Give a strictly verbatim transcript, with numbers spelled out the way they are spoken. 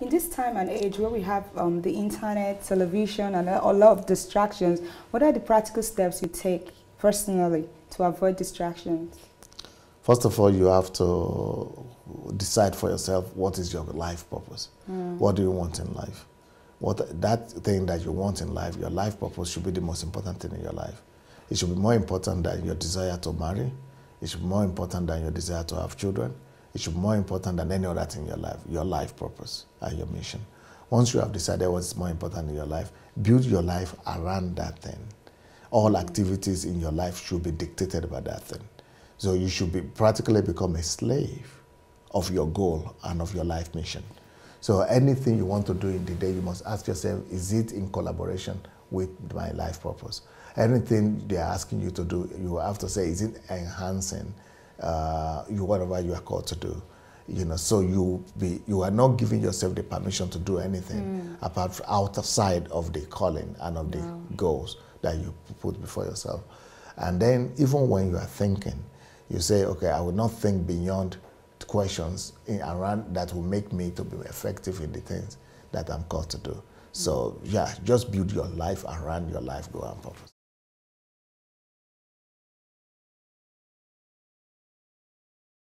in this time and age where we have um, the internet, television, and a lot of distractions, what are the practical steps you take personally to avoid distractions? First of all, you have to decide for yourself what is your life purpose. Mm. What do you want in life? What that thing that you want in life, your life purpose should be the most important thing in your life. It should be more important than your desire to marry. It should be more important than your desire to have children. It should be more important than any other thing in your life, your life purpose and your mission. Once you have decided what's more important in your life, build your life around that thing. All activities in your life should be dictated by that thing. So you should be practically become a slave of your goal and of your life mission. So anything you want to do in the day, you must ask yourself, is it in collaboration with my life purpose? Anything they're asking you to do, you have to say, is it enhancing uh, you, whatever you are called to do? You know, so you be you are not giving yourself the permission to do anything mm. apart from outside of the calling and of the wow. goals that you put before yourself. And then even when you are thinking, you say, okay, I will not think beyond questions in around that will make me to be effective in the things that I'm called to do. So yeah, just build your life around your life goal and purpose.